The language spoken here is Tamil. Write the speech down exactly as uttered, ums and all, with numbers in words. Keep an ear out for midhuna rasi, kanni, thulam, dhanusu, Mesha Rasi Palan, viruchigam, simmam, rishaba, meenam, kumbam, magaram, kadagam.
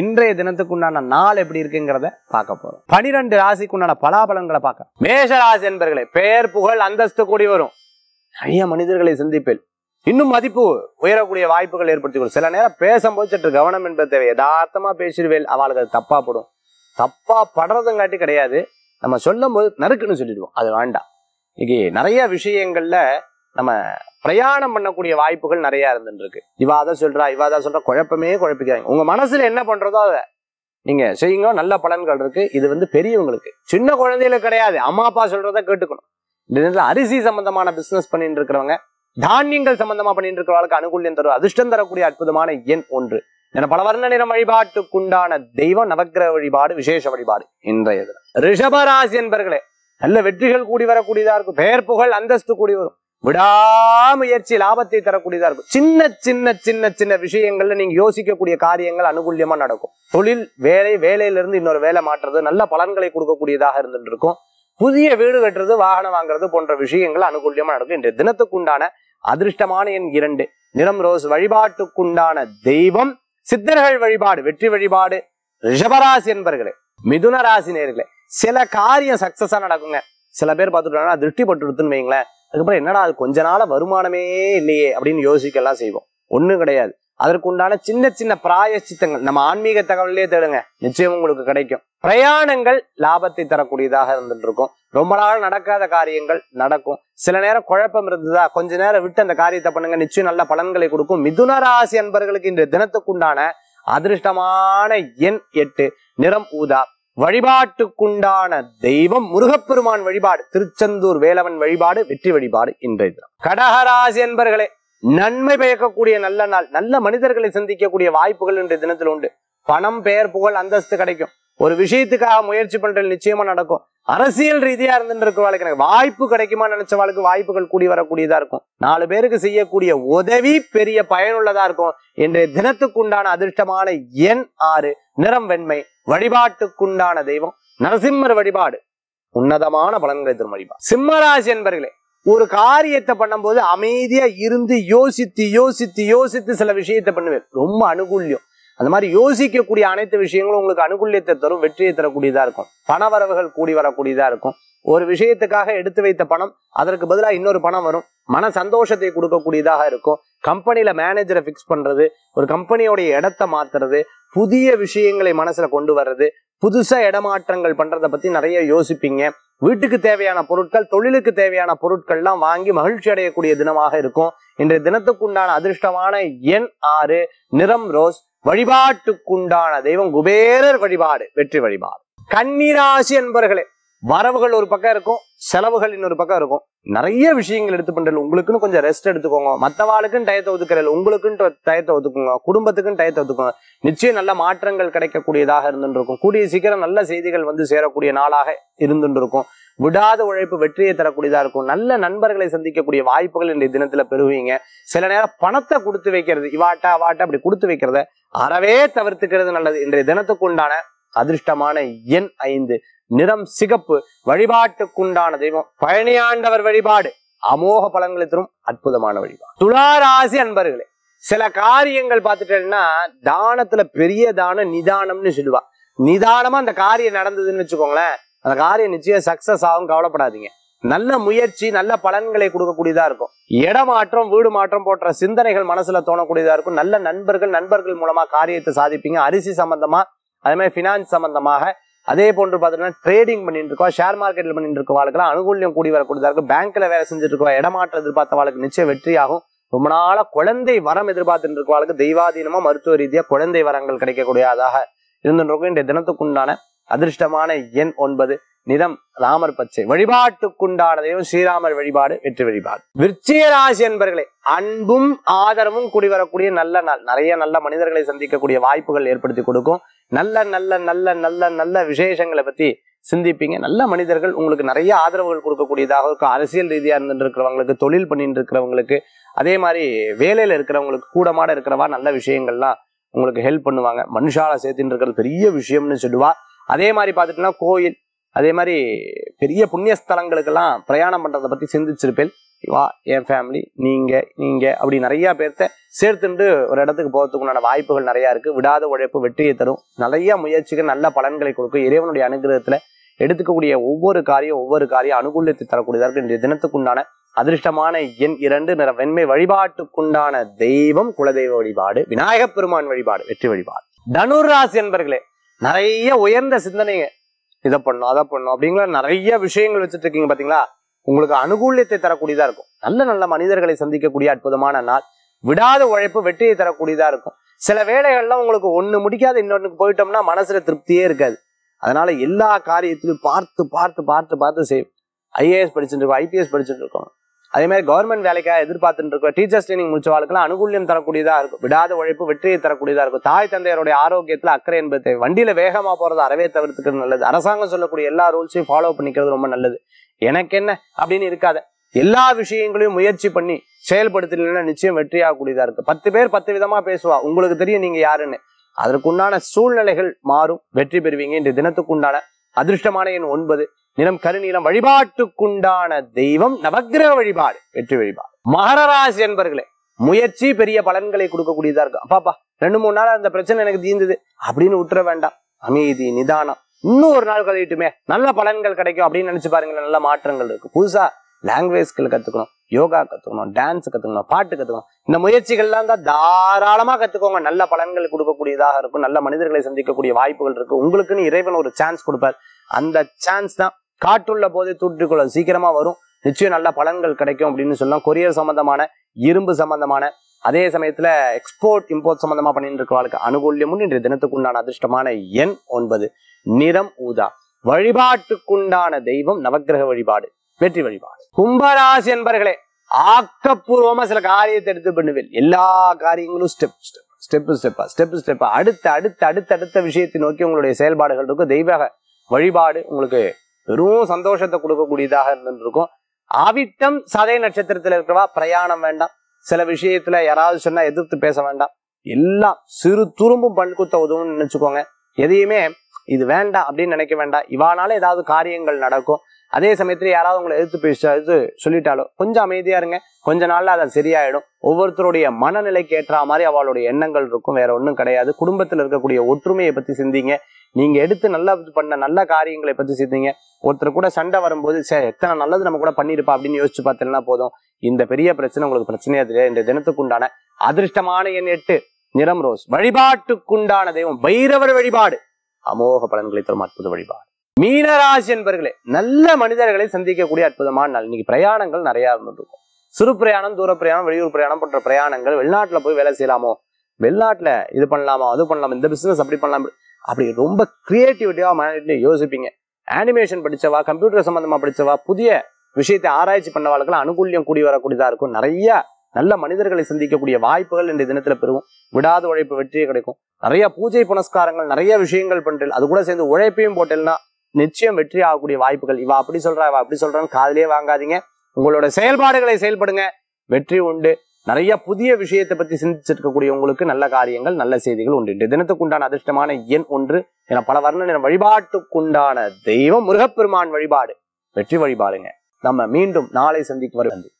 இன்றைய தினத்துக்கு உண்டான நாள் எப்படி இருக்குங்கிறத பார்க்க போறோம். பனிரெண்டு ராசிக்கு உண்டான பலாபலங்களை பார்க்க. மேஷ ராசி என்பர்களே, பெயர் புகழ் அந்தஸ்து கூடி வரும். நிறைய மனிதர்களை சந்திப்பில் இன்னும் மதிப்பு உயரக்கூடிய வாய்ப்புகள் ஏற்படுத்திக்கொள்ளும். சில நேரம் பேசும்போது சற்று கவனம் என்பது தேவை. யதார்த்தமா பேசிடுவேல் அவளுக்கு அது தப்பா போடும். தப்பா படுறதுங்காட்டி கிடையாது, நம்ம சொல்லும் போது நறுக்குன்னு சொல்லிடுவோம், அது வேண்டாம். இன்னைக்கு நிறைய விஷயங்கள்ல நம்ம பிரயாணம் பண்ணக்கூடிய வாய்ப்புகள் நிறைய இருந்துருக்கு. இவா அதை சொல்றா இவா அதை சொல்றா குழப்பமே குழப்பிக்கிறாங்க. உங்க மனசுல என்ன பண்றதோ அதை நீங்க செய்யுங்க, நல்ல பலன்கள் இருக்கு. இது வந்து பெரியவங்களுக்கு, சின்ன குழந்தைகளுக்கு கிடையாது. அம்மா அப்பா சொல்றதை கேட்டுக்கணும். இந்த நேரத்தில் அரிசி சம்பந்தமான பிசினஸ் பண்ணிட்டு இருக்கிறவங்க, தானியங்கள் சம்பந்தமா பண்ணிட்டு இருக்கிறவங்களுக்கு அனுகூல்யம் தரும், அதிர்ஷ்டம் தரக்கூடிய அற்புதமான எண் ஒன்று. என பல வர்ண நிறம் வழிபாட்டுக்குண்டான தெய்வம் நவக்கிரக வழிபாடு, விசேஷ வழிபாடு. இன்றைய ரிஷபராசி என்பர்களே, நல்ல வெற்றிகள் கூடி வரக்கூடியதா இருக்கும். பெயர் புகழ் அந்தஸ்து கூடி வரும். விடாமுயற்சி லாபத்தை தரக்கூடியதா இருக்கும். சின்ன சின்ன சின்ன சின்ன விஷயங்கள்ல நீங்க யோசிக்கக்கூடிய காரியங்கள் அனுகூல்யமா நடக்கும். தொழில் வேலை, வேலையிலிருந்து இன்னொரு வேலை மாற்றுறது நல்ல பலன்களை கொடுக்கக்கூடியதாக இருந்துட்டு இருக்கும். புதிய வீடு கட்டுறது, வாகனம் வாங்குறது போன்ற விஷயங்கள் அனுகூல்யமா நடக்கும். இன்றைய தினத்துக்குண்டான அதிர்ஷ்டமான எண் இரண்டு. நிறம் ரோஸ். வழிபாட்டுக்குண்டான தெய்வம் சித்தர்கள் வழிபாடு, வெற்றி வழிபாடு. ரிஷபராசி என்பர்களே, மிதுன ராசி நேர்களே, சில காரியம் சக்சஸா நடக்குங்க. சில பேர் பார்த்துட்டோம்னா திருஷ்டி பட்டுடுத்துன்னு வைங்களேன், அதுக்கப்புறம் என்னடா அது கொஞ்ச நாள வருமானமே இல்லையே அப்படின்னு யோசிக்கலாம் செய்வோம். ஒண்ணும் கிடையாது, அதற்குண்டான சின்ன சின்ன பிராயச்சித்தங்கள் நம்ம ஆன்மீக தகவலே தேடுங்க, நிச்சயம் உங்களுக்கு கிடைக்கும். பிரயாணங்கள் லாபத்தை தரக்கூடியதாக இருந்துட்டு இருக்கும். ரொம்ப நாள் நடக்காத காரியங்கள் நடக்கும். சில நேரம் குழப்பம் இருந்ததா கொஞ்ச நேரம் விட்டு அந்த காரியத்தை பண்ணுங்க, நிச்சயம் நல்ல பலன்களை கொடுக்கும். மிதுன ராசி அன்பர்களுக்கு இன்றைய தினத்துக்குண்டான அதிர்ஷ்டமான எண் எட்டு. நிறம் ஊதா. வழிபாட்டுக்குண்டான தெய்வம் முருகப்பெருமான் வழிபாடு, திருச்செந்தூர் வேலவன் வழிபாடு, வெற்றி வழிபாடு. இன்றைய தினம் கடகராசி அன்பர்களே, நன்மை பயக்கக்கூடிய நல்ல நாள். நல்ல மனிதர்களை சந்திக்கக்கூடிய வாய்ப்புகள் இன்றைய தினத்தில் உண்டு. பணம், பெயர், புகழ், அந்தஸ்து கிடைக்கும். ஒரு விஷயத்துக்காக முயற்சி பண்றது நிச்சயமா நடக்கும். அரசியல் ரீதியா இருந்துட்டு இருக்கிறவளுக்கு எனக்கு வாய்ப்பு கிடைக்குமா நினைச்சவாளுக்கு வாய்ப்புகள் கூடி வரக்கூடியதா இருக்கும். நாலு பேருக்கு செய்யக்கூடிய உதவி பெரிய பயனுள்ளதா இருக்கும். இன்றைய தினத்துக்குண்டான அதிர்ஷ்டமான எண் ஆறு. நிறம் வெண்மை. வழிபாட்டுக்குண்டான தெய்வம் நரசிம்மர் வழிபாடு, உன்னதமான பலன்களை தரும் வழிபாடு. சிம்மராசி என்பர்களே, ஒரு காரியத்தை பண்ணும்போது அமைதியா இருந்து யோசித்து யோசித்து யோசித்து சில விஷயத்தை பண்ணுவேன், ரொம்ப அனுகூல்யம். அந்த மாதிரி யோசிக்கக்கூடிய அனைத்து விஷயங்களும் உங்களுக்கு அனுகூல்யத்தை தரும், வெற்றியை தரக்கூடியதா இருக்கும். பணவரவுகள் கூடி வரக்கூடியதா இருக்கும். ஒரு விஷயத்துக்காக எடுத்து வைத்த பணம் அதற்கு பதிலாக இன்னொரு பணம் வரும். மன சந்தோஷத்தை கொடுக்கக்கூடியதாக இருக்கும். கம்பெனியில மேனேஜரை பிக்ஸ் பண்றது, ஒரு கம்பெனியோடைய இடத்தை மாத்துறது, புதிய விஷயங்களை மனசுல கொண்டு வர்றது, புதுசா இடமாற்றங்கள் பண்றதை பத்தி நிறைய யோசிப்பீங்க. வீட்டுக்கு தேவையான பொருட்கள், தொழிலுக்கு தேவையான பொருட்கள்லாம் வாங்கி மகிழ்ச்சி அடையக்கூடிய தினமாக இருக்கும். இன்றைய தினத்துக்குண்டான அதிர்ஷ்டமான எண் ஆறு. நிறம் ரோஸ். வழிபாட்டுக்குண்டான தெய்வம் குபேரர் வழிபாடு, வெற்றி வழிபாடு. கன்னி ராசி என்பர்களே, வரவுகள் ஒரு பக்கம் இருக்கும், செலவுகள் இன்னொரு பக்கம் இருக்கும். நிறைய விஷயங்கள் எடுத்து பண்றது. உங்களுக்குன்னு கொஞ்சம் ரெஸ்ட் எடுத்துக்கோங்க. மற்றவாளுக்குன்னு டயத்தை ஒதுக்குறதில்ல, உங்களுக்குன்னு டயத்தை ஒதுக்குங்க, குடும்பத்துக்குன்னு டயத்தை ஒதுக்குங்க. நிச்சயம் நல்ல மாற்றங்கள் கிடைக்கக்கூடியதாக இருந்துருக்கும். கூடிய சீக்கிரம் நல்ல செய்திகள் வந்து சேரக்கூடிய நாளாக இருந்துருக்கும். விடாத உழைப்பு வெற்றியை தரக்கூடியதா இருக்கும். நல்ல நண்பர்களை சந்திக்கக்கூடிய வாய்ப்புகள் இன்றைய தினத்துல பெறுவீங்க. சில நேரம் பணத்தை கொடுத்து வைக்கிறது, இவாட்டா வாட்டா அப்படி கொடுத்து வைக்கிறத அறவே தவிர்த்துக்கிறது நல்லது. இன்றைய தினத்துக்குண்டான அதிர்ஷ்டமான எண் ஐந்து. நிறம் சிகப்பு. வழிபாட்டுக்குண்டான தெய்வம் பழனியாண்டவர் வழிபாடு, அமோக பலன்களை தரும் அற்புதமான வழிபாடு. துளாராசி அன்பர்களே, சில காரியங்கள் பார்த்துட்டேன்னா தானத்துல பெரிய தானம் நிதானம்னு சொல்லுவா. நிதானமா அந்த காரியம் நடந்ததுன்னு வச்சுக்கோங்களேன், அந்த காரியம் நிச்சயம் சக்சஸ் ஆகும், கவலைப்படாதீங்க. நல்ல முயற்சி நல்ல பலன்களை கொடுக்கக்கூடியதா இருக்கும். இடமாற்றம், வீடு மாற்றம் போன்ற சிந்தனைகள் மனசுல தோணக்கூடியதா இருக்கும். நல்ல நண்பர்கள், நண்பர்கள் மூலமா காரியத்தை சாதிப்பீங்க. அரிசி சம்பந்தமா, அதே மாதிரி ஃபினான்ஸ் சம்பந்தமாக, அதே போன்று பார்த்தீங்கன்னா ட்ரேடிங் பண்ணிட்டு இருக்கோம், ஷேர் மார்க்கெட்ல பண்ணிட்டு இருக்கோம் வாழ்க்கெல்லாம் அனுகூல்யம் கூடி வரக்கூடியதா இருக்கும். பேங்க்ல வேலை செஞ்சுட்டு இருக்கோம், இடமாற்றம் எதிர்பார்த்த வாழ்க்கை நிச்சயம் வெற்றி ஆகும். ரொம்ப நாளா குழந்தை வரம் எதிர்பார்த்துட்டு இருக்க வாழ்க்கை தெய்வாதீனமா மருத்துவ ரீதியா குழந்தை வரங்கள் கிடைக்கக்கூடியதாக இருந்துருக்கும். இன்றைய தினத்துக்குண்டான அதிர்ஷ்டமான எண் ஒன்பது. நிறம் ராமர் பச்சை. வழிபாட்டுக்குண்டானதையும் ஸ்ரீராமர் வழிபாடு, வெற்றி வழிபாடு. விருச்சிக ராசி என்பர்களே, அன்பும் ஆதரவும் கூடி வரக்கூடிய நல்ல நாள். நிறைய நல்ல மனிதர்களை சந்திக்கக்கூடிய வாய்ப்புகள் ஏற்படுத்தி கொடுக்கும். நல்ல நல்ல நல்ல நல்ல நல்ல விசேஷங்களை பத்தி சிந்திப்பீங்க. நல்ல மனிதர்கள் உங்களுக்கு நிறைய ஆதரவுகள் கொடுக்கக்கூடியதாக இருக்கும். அரசியல் ரீதியா இருந்துட்டு இருக்கிறவங்களுக்கு, தொழில் பண்ணிட்டு இருக்கிறவங்களுக்கு, அதே மாதிரி வேலையில இருக்கிறவங்களுக்கு கூடமாட இருக்கிறவா நல்ல விஷயங்கள்லாம் உங்களுக்கு ஹெல்ப் பண்ணுவாங்க. மனுஷால சேர்த்துட்டு இருக்கிறது பெரிய விஷயம்னு சொல்லுவா. அதே மாதிரி பார்த்துட்டோம்னா கோயில், அதே மாதிரி பெரிய புண்ணிய ஸ்தலங்களுக்கெல்லாம் பிரயாணம் பண்றதை பத்தி சிந்திச்சிருப்பேன். வா என் ஃபேமிலி நீங்கள் நீங்கள் அப்படி நிறையா பேர்த்த சேர்த்துண்டு ஒரு இடத்துக்கு போகிறதுக்குண்டான வாய்ப்புகள் நிறையா இருக்குது. விடாத உழைப்பு வெற்றியை தரும், நிறையா முயற்சிகள் நல்ல பலன்களை கொடுக்கும். இறைவனுடைய அனுகிரகத்தில் எடுத்துக்கக்கூடிய ஒவ்வொரு காரியம் ஒவ்வொரு காரியம் அனுகூலத்தை தரக்கூடியதாக இன்றைய தினத்துக்குண்டான அதிர்ஷ்டமான எண் இரண்டு. நிற வெண்மை. வழிபாட்டுக்குண்டான தெய்வம் குலதெய்வ வழிபாடு, விநாயகப் பெருமான் வழிபாடு, வெற்றி வழிபாடு. தனுராசி என்பர்களே, நிறைய உயர்ந்த சிந்தனைங்க, இதை பண்ணும் அதை பண்ணும் அப்படிங்கிற நிறைய விஷயங்கள் வச்சுட்டு இருக்கீங்க பார்த்தீங்களா. உங்களுக்கு அனுகூலியத்தை தரக்கூடியதா இருக்கும். நல்ல நல்ல மனிதர்களை சந்திக்கக்கூடிய அற்புதமான நாள். விடாத உழைப்பு வெற்றியை தரக்கூடியதா இருக்கும். சில வேலைகள்லாம் உங்களுக்கு ஒண்ணு முடிக்காத இன்னொன்னுக்கு போயிட்டோம்னா மனசுல திருப்தியே இருக்காது. அதனால எல்லா காரியத்திலும் பார்த்து பார்த்து பார்த்து பார்த்து செய்யும். ஐஏஎஸ் படிச்சுட்டு இருக்கோம், ஐபிஎஸ் படிச்சுட்டு இருக்கோம், அதே மாதிரி கவர்மெண்ட் வேலைக்காக எதிர்பார்த்துட்டு இருக்கோம். டீச்சர்ஸ் ட்ரைனிங் முடிச்ச வாழ்க்கெல்லாம் அனுகூலியம் தரக்கூடியதா இருக்கும். விடாத உழைப்பு வெற்றியை தரக்கூடியதா இருக்கும். தாய் தந்தையருடைய ஆரோக்கியத்துல அக்கறை என்பது தேவை. வண்டியில வேகமா போறது அறவே தவிர்த்துக்கிறது நல்லது. அரசாங்கம் சொல்லக்கூடிய எல்லா ரூல்ஸையும் ஃபாலோ பண்ணிக்கிறது ரொம்ப நல்லது. எனக்கு என்ன அப்படின்னு இருக்காத, எல்லா விஷயங்களையும் முயற்சி பண்ணி செயல்படுத்தலைன்னா நிச்சயம் வெற்றியாகக்கூடியதா இருக்கு. பத்து பேர் பத்து விதமா பேசுவா, உங்களுக்கு தெரியும் நீங்க யாருன்னு. அதற்குண்டான சூழ்நிலைகள் மாறும், வெற்றி பெறுவீங்க. இன்றைய தினத்துக்குண்டான அதிர்ஷ்டமான எண் ஒன்பது. நிறம் கருநீலம். வழிபாட்டுக்குண்டான தெய்வம் நவக்கிரக வழிபாடு, வெற்றி வழிபாடு. மகர ராசி என்பர்களே, முயற்சி பெரிய பலன்களை கொடுக்கக்கூடியதா இருக்கும். அப்பாப்பா ரெண்டு மூணு நாள் அந்த பிரச்சனை எனக்கு தீர்ந்தது அப்படின்னு விட்டுற வேண்டாம். அமைதி நிதானம், இன்னும் ஒரு நாள் கழிட்டுமே நல்ல பலன்கள் கிடைக்கும் அப்படின்னு நினைச்சு பாருங்களேன். நல்ல மாற்றங்கள் இருக்கு. புதுசா லாங்குவேஜ்கள் கத்துக்கணும், யோகா கத்துக்கணும், டான்ஸ் கத்துக்கணும், பாட்டு கத்துக்கணும். இந்த முயற்சிகள்லாம் தான் தாராளமா கத்துக்கோங்க. நல்ல பலன்கள் கொடுக்கக்கூடியதாக இருக்கும். நல்ல மனிதர்களை சந்திக்கக்கூடிய வாய்ப்புகள் இருக்கு. உங்களுக்குன்னு இறைவன் ஒரு சான்ஸ் கொடுப்பார். அந்த சான்ஸ் தான் காற்றுள்ள போதே தூற்றிக்கொள்ளும், சீக்கிரமா வரும். நிச்சயம் நல்ல பலன்கள் கிடைக்கும் அப்படின்னு சொல்லலாம். கொரியர் சம்பந்தமான, இரும்பு சம்பந்தமான, அதே சமயத்துல எக்ஸ்போர்ட் இம்போர்ட் சம்பந்தமா பண்ணிட்டு இருக்க வாழ்க்கை அனுகூல்யமும். இன்றைய தினத்துக்குண்டான அதிர்ஷ்டமான எண் ஒன்பது. நிறம் ஊதா. வழிபாட்டுக்குண்டான தெய்வம் நவக்கிரக வழிபாடு, வெற்றி வழிபாடு. கும்பராசி என்பர்களே, ஆக்கப்பூர்வமா சில காரியத்தை எடுத்து பண்ணுவேன். எல்லா காரியங்களும் ஸ்டெப் ஸ்டெப் ஸ்டெப் ஸ்டெப்பா ஸ்டெப் ஸ்டெப்பா அடுத்த அடுத்த அடுத்த அடுத்த விஷயத்தை நோக்கி உங்களுடைய செயல்பாடுகள் இருக்கும். தெய்வ வழிபாடு உங்களுக்கு வெறும் சந்தோஷத்தை கொடுக்கக்கூடியதாக இருந்துருக்கும். ஆவிட்டம் சதய நட்சத்திரத்துல இருக்கிறவா பிரயாணம் வேண்டாம். சில விஷயத்துல யாராவது சொன்னா எதிர்த்து பேச வேண்டாம். எல்லாம் சிறு துரும்பும் பண்குத்த உதவும் நினைச்சுக்கோங்க. எதையுமே இது வேண்டாம் அப்படின்னு நினைக்க வேண்டாம். இவானால ஏதாவது காரியங்கள் நடக்கும். அதே சமயத்துல யாராவது உங்களை எதிர்த்து பேச சொல்லிட்டாலோ கொஞ்சம் அமைதியா இருங்க. கொஞ்ச நாள்ல அதை சரியாயிடும். ஒவ்வொருத்தருடைய மனநிலைக்கு ஏற்ற மாதிரி அவளுடைய எண்ணங்கள் இருக்கும், வேற ஒன்றும் கிடையாது. குடும்பத்துல இருக்கக்கூடிய ஒற்றுமையை பத்தி சிந்திங்க. நீங்க எடுத்து நல்லா பண்ண நல்ல காரியங்களை பத்தி சிந்திங்க. ஒருத்தர் கூட சண்டை வரும்போது சரி எத்தனை நல்லது நம்ம கூட பண்ணிருப்பா அப்படின்னு யோசிச்சு பார்த்தீங்கன்னா போதும், இந்த பெரிய பிரச்சனை உங்களுக்கு பிரச்சனையா தெரியாது. இந்த தினத்துக்குண்டான அதிர்ஷ்டமான எண் எட்டு. நிறம் ரோஸ். வழிபாட்டுக்குண்டான தெய்வம் பைரவர் வழிபாடு, அமோக பலன்களை தரும் அற்புத வழிபாடு. மீனராசி என்பர்களே, நல்ல மனிதர்களை சந்திக்கக்கூடிய அற்புதமான நாள். இன்னைக்கு பிரயாணங்கள் நிறையா இருந்துருக்கும். சிறு பிரயாணம், தூர பிரயாணம், வெளியூர் பிரயாணம் போன்ற பிரயாணங்கள். வெளிநாட்டுல போய் வேலை செய்யலாமோ, வெளிநாட்டுல இது பண்ணலாமா அது பண்ணலாமா, இந்த பிசினஸ் அப்படி பண்ணலாம் அப்படி ரொம்ப கிரியேட்டிவிட்டியா மனநிலையில யோசிப்பீங்க. அனிமேஷன் படிச்சவா, கம்ப்யூட்டர் சம்பந்தமா படிச்சவா, புதிய விஷயத்தை ஆராய்ச்சி பண்ணவாளுக்கெல்லாம் அனுகூல்யம் கூடி வரக்கூடியதா இருக்கும். நிறைய நல்ல மனிதர்களை சந்திக்கக்கூடிய வாய்ப்புகள் இன்றைய தினத்துல பெறுவோம். விடாத உழைப்பு வெற்றியே கிடைக்கும். நிறைய பூஜை புனஸ்காரங்கள், நிறைய விஷயங்கள் பண்றேன், அது கூட சேர்ந்து உழைப்பையும் போட்டேன்னா நிச்சயம் வெற்றி ஆகக்கூடிய வாய்ப்புகள். இவா அப்படி சொல்றா இவா அப்படி சொல்றான்னு காதலியே வாங்காதீங்க. உங்களோட செயல்பாடுகளை செயல்படுங்க, வெற்றி உண்டு. நிறைய புதிய விஷயத்தை பத்தி சிந்திச்சுட்டு இருக்கக்கூடிய உங்களுக்கு நல்ல காரியங்கள் நல்ல செய்திகள் உண்டு. இன்றைய தினத்துக்குண்டான அதிர்ஷ்டமான எண் ஒன்று. என பல வர்ண என வழிபாட்டுக்குண்டான தெய்வம் முருகப்பெருமான் வழிபாடு, வெற்றி வழிபாடுங்க. நம்ம மீண்டும் நாளை சந்திக்கு வரும்.